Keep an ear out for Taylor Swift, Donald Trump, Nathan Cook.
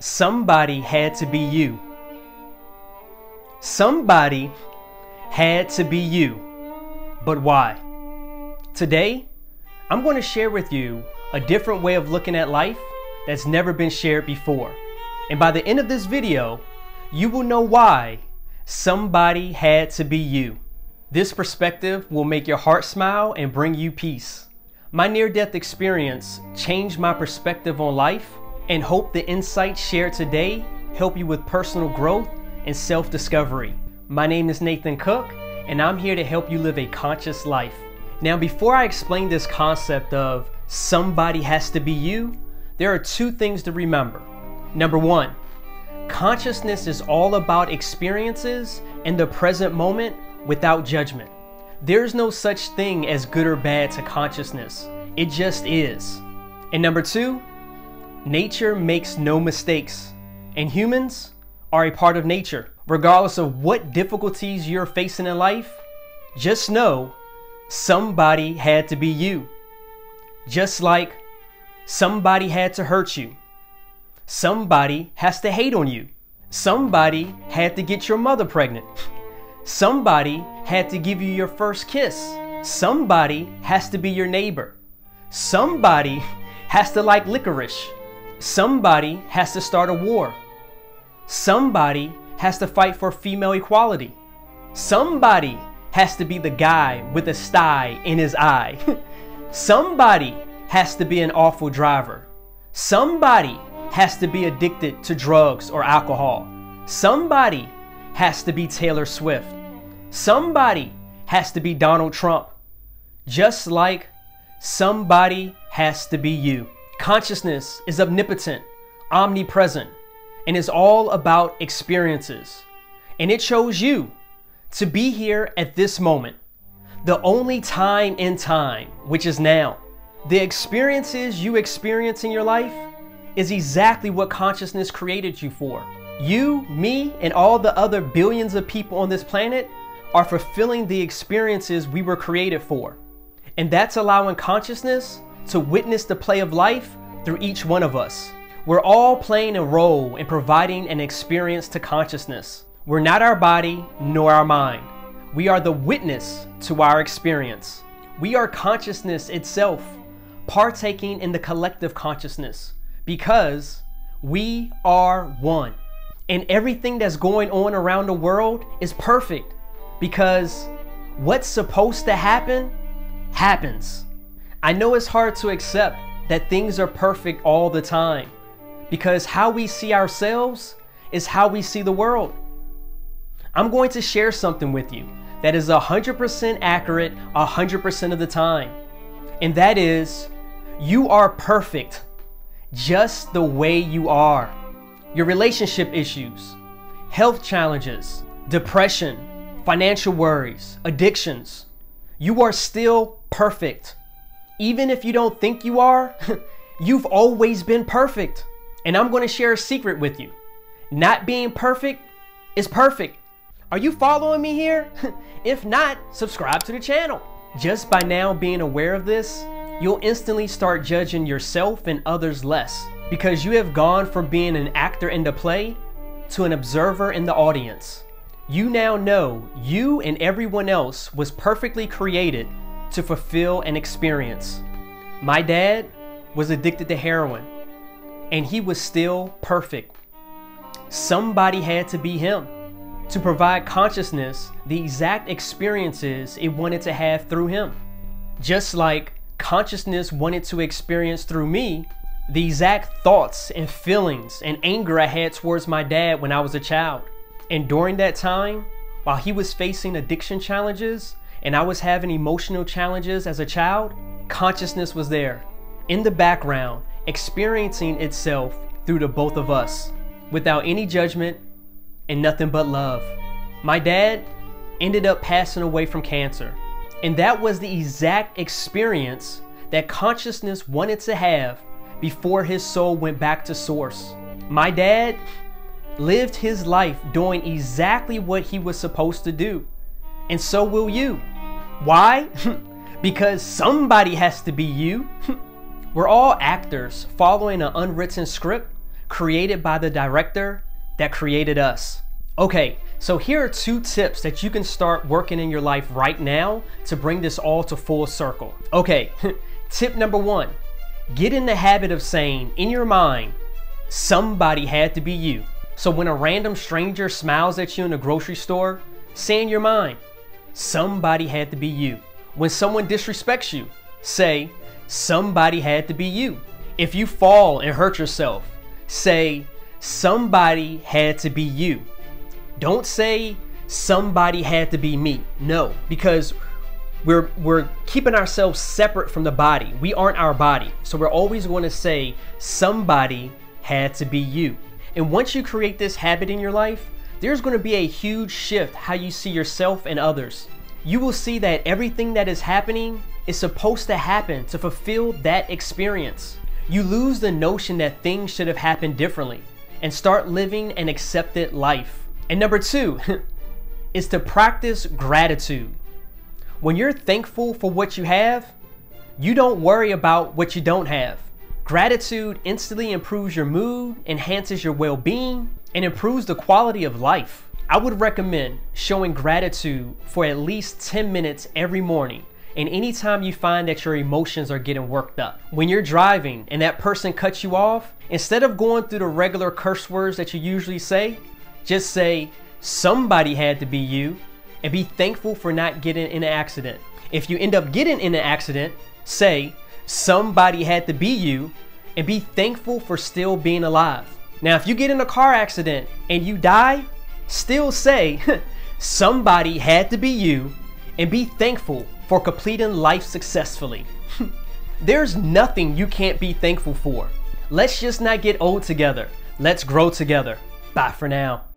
Somebody had to be you. Somebody had to be you. But why? Today, I'm going to share with you a different way of looking at life that's never been shared before. And by the end of this video, you will know why somebody had to be you. This perspective will make your heart smile and bring you peace. My near-death experience changed my perspective on life, and hope the insights shared today help you with personal growth and self-discovery. My name is Nathan Cook, and I'm here to help you live a conscious life. Now, before I explain this concept of somebody has to be you, there are two things to remember. Number one, consciousness is all about experiences in the present moment without judgment. There's no such thing as good or bad to consciousness. It just is. And number two, nature makes no mistakes, and humans are a part of nature. Regardless of what difficulties you're facing in life, just know somebody had to be you. Just like somebody had to hurt you. Somebody has to hate on you. Somebody had to get your mother pregnant. Somebody had to give you your first kiss. Somebody has to be your neighbor. Somebody has to like licorice. Somebody has to start a war. Somebody has to fight for female equality. Somebody has to be the guy with a sty in his eye. Somebody has to be an awful driver. Somebody has to be addicted to drugs or alcohol. Somebody has to be Taylor Swift. Somebody has to be Donald Trump. Just like somebody has to be you. Consciousness is omnipotent, omnipresent, and it's all about experiences. And it chose you to be here at this moment, the only time in time, which is now. The experiences you experience in your life is exactly what consciousness created you for. You, me, and all the other billions of people on this planet are fulfilling the experiences we were created for. And that's allowing consciousness to witness the play of life through each one of us. We're all playing a role in providing an experience to consciousness. We're not our body nor our mind. We are the witness to our experience. We are consciousness itself, partaking in the collective consciousness, because we are one. And everything that's going on around the world is perfect, because what's supposed to happen, happens. I know it's hard to accept that things are perfect all the time, because how we see ourselves is how we see the world. I'm going to share something with you that is 100% accurate 100% of the time. And that is, you are perfect just the way you are. Your relationship issues, health challenges, depression, financial worries, addictions, you are still perfect. Even if you don't think you are, you've always been perfect. And I'm going to share a secret with you. Not being perfect is perfect. Are you following me here? If not, subscribe to the channel. Just by now being aware of this, you'll instantly start judging yourself and others less, because you have gone from being an actor in the play to an observer in the audience. You now know you and everyone else was perfectly created to fulfill an experience. My dad was addicted to heroin, and he was still perfect. Somebody had to be him to provide consciousness the exact experiences it wanted to have through him. Just like consciousness wanted to experience through me the exact thoughts and feelings and anger I had towards my dad when I was a child. And during that time, while he was facing addiction challenges and I was having emotional challenges as a child, consciousness was there in the background, experiencing itself through the both of us without any judgment and nothing but love. My dad ended up passing away from cancer, and that was the exact experience that consciousness wanted to have before his soul went back to source. My dad lived his life doing exactly what he was supposed to do, and so will you. Why? Because somebody has to be you. We're all actors following an unwritten script created by the director that created us. Okay, so here are two tips that you can start working in your life right now to bring this all to full circle. Okay, tip number one, get in the habit of saying in your mind, somebody had to be you. So when a random stranger smiles at you in a grocery store, say in your mind, somebody had to be you. When someone disrespects you, say, somebody had to be you. If you fall and hurt yourself, say, somebody had to be you. Don't say, somebody had to be me. No, because we're keeping ourselves separate from the body. We aren't our body. So we're always going to say, somebody had to be you. And once you create this habit in your life, there's going to be a huge shift how you see yourself and others. You will see that everything that is happening is supposed to happen to fulfill that experience. You lose the notion that things should have happened differently and start living an accepted life. And number two is to practice gratitude. When you're thankful for what you have, you don't worry about what you don't have. Gratitude instantly improves your mood, enhances your well-being, and improves the quality of life. I would recommend showing gratitude for at least 10 minutes every morning and anytime you find that your emotions are getting worked up. When you're driving and that person cuts you off, instead of going through the regular curse words that you usually say, just say, somebody had to be you, and be thankful for not getting in an accident. If you end up getting in an accident, say, somebody had to be you, and be thankful for still being alive. Now, if you get in a car accident and you die, still say, somebody had to be you, and be thankful for completing life successfully. There's nothing you can't be thankful for. Let's just not get old together. Let's grow together. Bye for now.